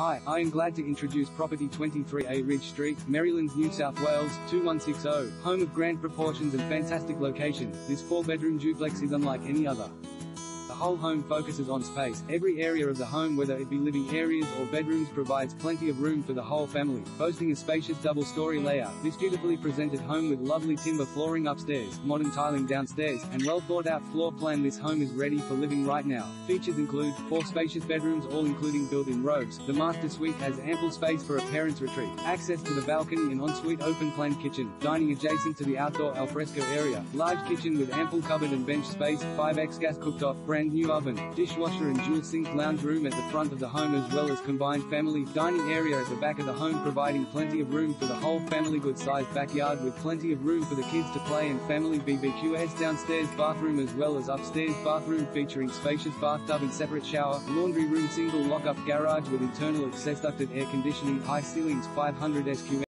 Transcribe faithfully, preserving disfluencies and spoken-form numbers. Hi, I am glad to introduce property twenty-three A Ridge Street, Maryland, New South Wales, two one six zero, home of grand proportions and fantastic location. This four-bedroom duplex is unlike any other. The whole home focuses on space. Every area of the home, whether it be living areas or bedrooms, provides plenty of room for the whole family. Boasting a spacious double-story layout, this beautifully presented home with lovely timber flooring upstairs, modern tiling downstairs, and well-thought-out floor plan, this home is ready for living right now. Features include four spacious bedrooms, all including built-in robes. The master suite has ample space for a parent's retreat. Access to the balcony and ensuite open-plan kitchen, dining adjacent to the outdoor alfresco area. Large kitchen with ample cupboard and bench space, five X gas cooked-off, brand new oven, dishwasher and dual sink. Lounge room at the front of the home, as well as combined family dining area at the back of the home, providing plenty of room for the whole family. Good sized backyard with plenty of room for the kids to play and family B B Qs. Downstairs bathroom as well as upstairs bathroom, featuring spacious bathtub and separate shower. Laundry room, single lock-up garage with internal access, ducted air conditioning, high ceilings, five hundred square meters.